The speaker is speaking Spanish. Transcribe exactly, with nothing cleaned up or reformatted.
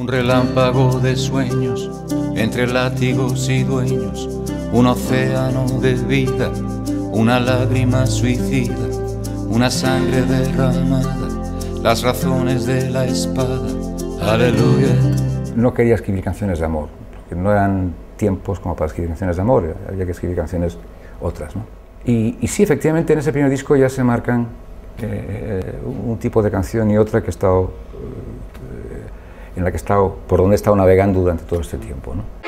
Un relámpago de sueños, entre látigos y dueños, un océano de vida, una lágrima suicida, una sangre derramada, las razones de la espada, aleluya. No quería escribir canciones de amor, porque no eran tiempos como para escribir canciones de amor, había que escribir canciones otras, ¿no? Y, y sí, efectivamente, en ese primer disco ya se marcan eh, un tipo de canción y otra que he estado... Eh, en la que he estado, por donde he estado navegando durante todo este tiempo, ¿no?